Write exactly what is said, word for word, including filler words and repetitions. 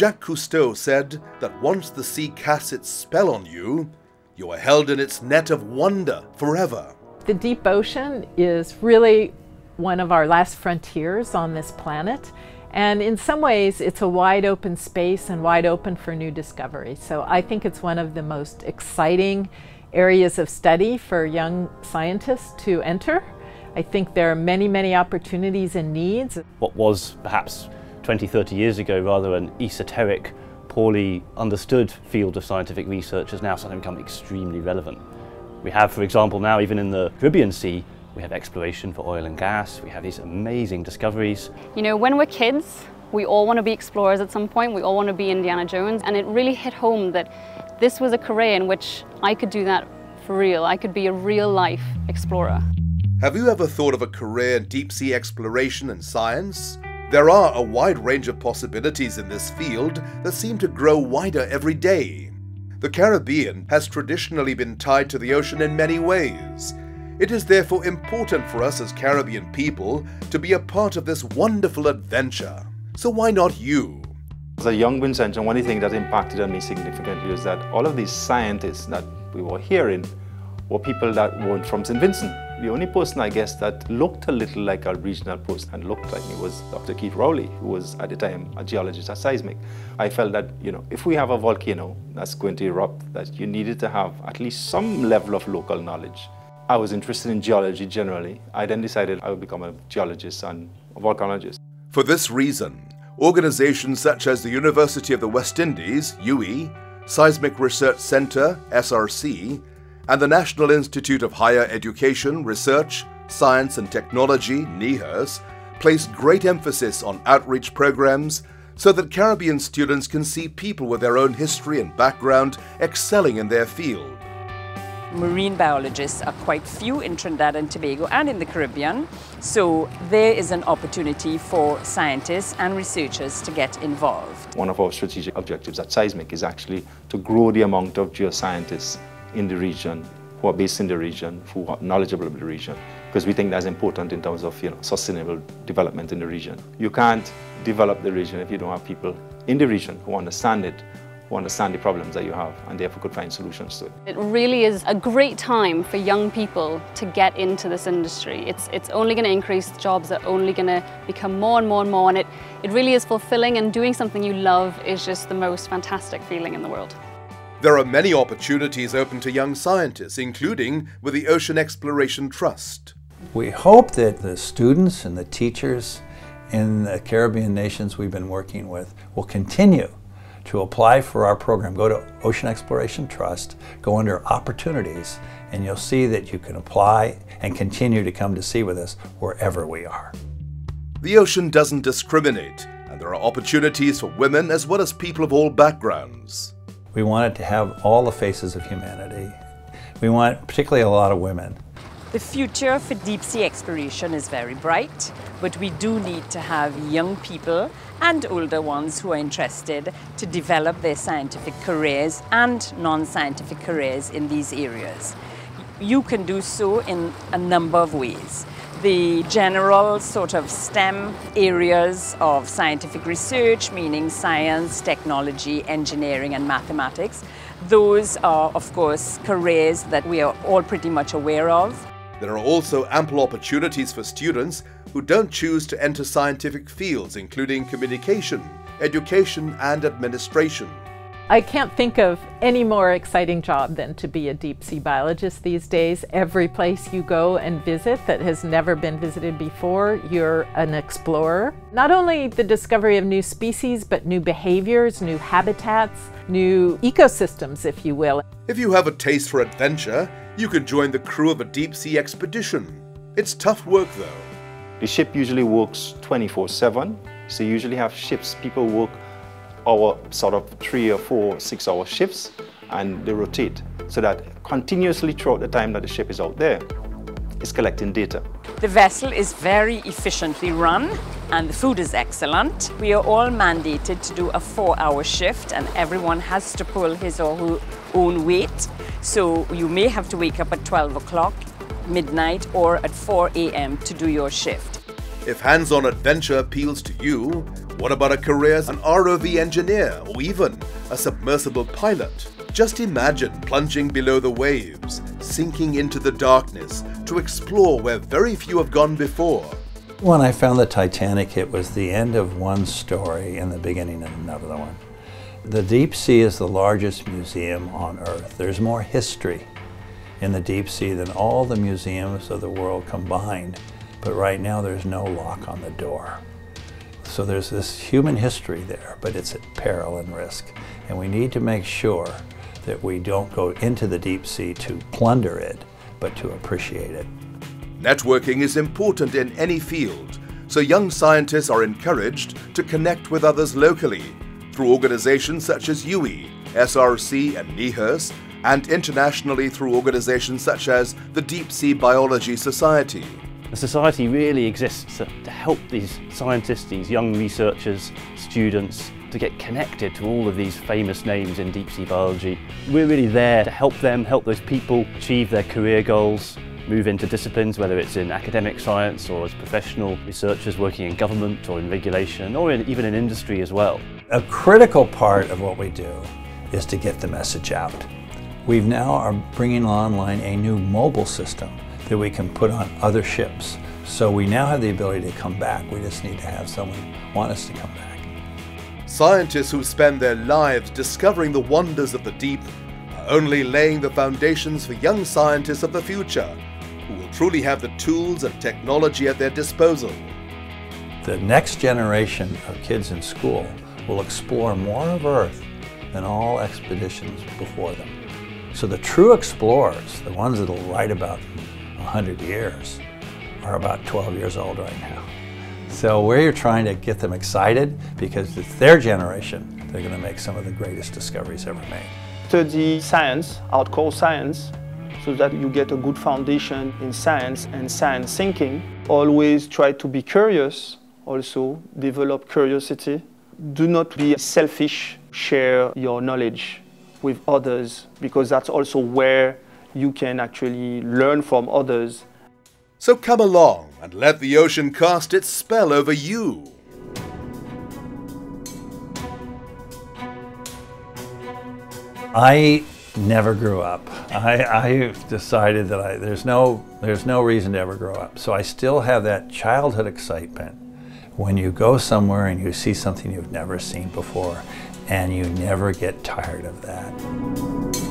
Jacques Cousteau said that once the sea casts its spell on you, you are held in its net of wonder forever. The deep ocean is really one of our last frontiers on this planet. And in some ways, it's a wide open space and wide open for new discoveries. So I think it's one of the most exciting areas of study for young scientists to enter. I think there are many, many opportunities and needs. What was perhaps twenty, thirty years ago rather an esoteric, poorly understood field of scientific research has now suddenly become extremely relevant. We have, for example, now even in the Caribbean Sea, we have exploration for oil and gas, we have these amazing discoveries. You know, when we're kids, we all want to be explorers at some point, we all want to be Indiana Jones, and it really hit home that this was a career in which I could do that for real. I could be a real-life explorer. Have you ever thought of a career in deep-sea exploration and science? There are a wide range of possibilities in this field that seem to grow wider every day. The Caribbean has traditionally been tied to the ocean in many ways. It is therefore important for us as Caribbean people to be a part of this wonderful adventure. So why not you? As a young Vincentian, one thing that impacted on me significantly is that all of these scientists that we were hearing were people that weren't from Saint Vincent. The only person, I guess, that looked a little like a regional person and looked like me was Doctor Keith Rowley, who was, at the time, a geologist at Seismic. I felt that, you know, if we have a volcano that's going to erupt, that you needed to have at least some level of local knowledge. I was interested in geology generally. I then decided I would become a geologist and a volcanologist. For this reason, organizations such as the University of the West Indies, U W I, Seismic Research Centre, S R C, and the National Institute of Higher Education, Research, Science and Technology, NIHERS, placed great emphasis on outreach programs so that Caribbean students can see people with their own history and background excelling in their field. Marine biologists are quite few in Trinidad and Tobago and in the Caribbean, so there is an opportunity for scientists and researchers to get involved. One of our strategic objectives at Seismic is actually to grow the amount of geoscientists in the region, who are based in the region, who are knowledgeable about the region, because we think that's important in terms of, you know, sustainable development in the region. You can't develop the region if you don't have people in the region who understand it, who understand the problems that you have, and therefore could find solutions to it. It really is a great time for young people to get into this industry. It's, it's only going to increase, jobs are only going to become more and more and more, and it, it really is fulfilling, and doing something you love is just the most fantastic feeling in the world. There are many opportunities open to young scientists, including with the Ocean Exploration Trust. We hope that the students and the teachers in the Caribbean nations we've been working with will continue to apply for our program. Go to Ocean Exploration Trust, go under Opportunities, and you'll see that you can apply and continue to come to sea with us wherever we are. The ocean doesn't discriminate, and there are opportunities for women as well as people of all backgrounds. We wanted to have all the faces of humanity. We want particularly a lot of women. The future for deep sea exploration is very bright, but we do need to have young people and older ones who are interested to develop their scientific careers and non-scientific careers in these areas. You can do so in a number of ways. The general sort of STEM areas of scientific research, meaning science, technology, engineering and mathematics. Those are, of course, careers that we are all pretty much aware of. There are also ample opportunities for students who don't choose to enter scientific fields, including communication, education and administration. I can't think of any more exciting job than to be a deep sea biologist these days. Every place you go and visit that has never been visited before, you're an explorer. Not only the discovery of new species, but new behaviors, new habitats, new ecosystems, if you will. If you have a taste for adventure, you can join the crew of a deep sea expedition. It's tough work though. The ship usually works twenty-four seven, so you usually have ships, people work our sort of three or four six hour shifts, and they rotate so that continuously throughout the time that the ship is out there, it's collecting data. The vessel is very efficiently run and the food is excellent. We are all mandated to do a four hour shift and everyone has to pull his or her own weight. So you may have to wake up at twelve o'clock, midnight or at four A M to do your shift. If hands-on adventure appeals to you, What about a career as an R O V engineer or even a submersible pilot? Just imagine plunging below the waves, sinking into the darkness to explore where very few have gone before. When I found the Titanic, it was the end of one story and the beginning of another one. The deep sea is the largest museum on Earth. There's more history in the deep sea than all the museums of the world combined. But right now there's no lock on the door. So there's this human history there, but it's at peril and risk. And we need to make sure that we don't go into the deep sea to plunder it, but to appreciate it. Networking is important in any field, so young scientists are encouraged to connect with others locally through organizations such as U W I, S R C and NEHRS, and internationally through organizations such as the Deep Sea Biology Society. The society really exists to help these scientists, these young researchers, students, to get connected to all of these famous names in deep sea biology. We're really there to help them, help those people achieve their career goals, move into disciplines, whether it's in academic science or as professional researchers working in government or in regulation or in, even in industry as well. A critical part of what we do is to get the message out. We now are bringing online a new mobile system that we can put on other ships. So we now have the ability to come back. We just need to have someone want us to come back. Scientists who spend their lives discovering the wonders of the deep are only laying the foundations for young scientists of the future, who will truly have the tools and technology at their disposal. The next generation of kids in school will explore more of Earth than all expeditions before them. So the true explorers, the ones that will write about one hundred years, are about twelve years old right now. So we're trying to get them excited because it's their generation. They're going to make some of the greatest discoveries ever made. Study science, hardcore science, so that you get a good foundation in science and science thinking. Always try to be curious, also develop curiosity. Do not be selfish. Share your knowledge with others because that's also where you can actually learn from others. So come along and let the ocean cast its spell over you. I never grew up. I, I decided that I, there's no, there's no reason to ever grow up. So I still have that childhood excitement when you go somewhere and you see something you've never seen before, and you never get tired of that.